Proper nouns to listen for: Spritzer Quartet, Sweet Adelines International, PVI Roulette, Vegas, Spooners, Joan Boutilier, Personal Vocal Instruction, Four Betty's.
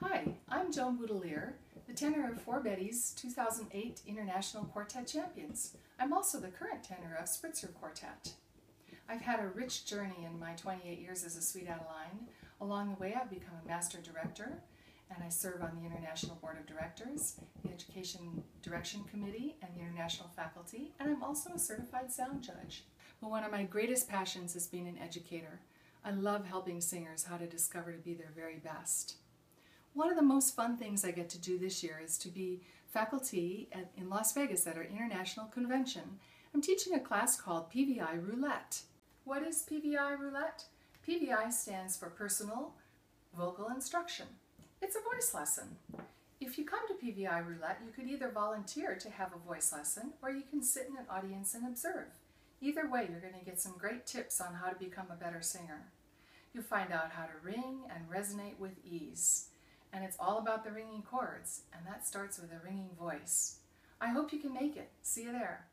Hi, I'm Joan Boutilier, the tenor of Four Betty's 2008 International Quartet Champions. I'm also the current tenor of Spritzer Quartet. I've had a rich journey in my 28 years as a Sweet Adeline. Along the way, I've become a master director, and I serve on the International Board of Directors, the Education Direction Committee, and the International Faculty, and I'm also a certified sound judge. But one of my greatest passions is being an educator. I love helping singers how to discover to be their very best. One of the most fun things I get to do this year is to be faculty in Las Vegas at our international convention. I'm teaching a class called PVI Roulette. What is PVI Roulette? PVI stands for Personal Vocal Instruction. It's a voice lesson. If you come to PVI Roulette, you could either volunteer to have a voice lesson or you can sit in an audience and observe. Either way, you're going to get some great tips on how to become a better singer. You'll find out how to ring and resonate with ease. And it's all about the ringing chords, and that starts with a ringing voice. I hope you can make it. See you there.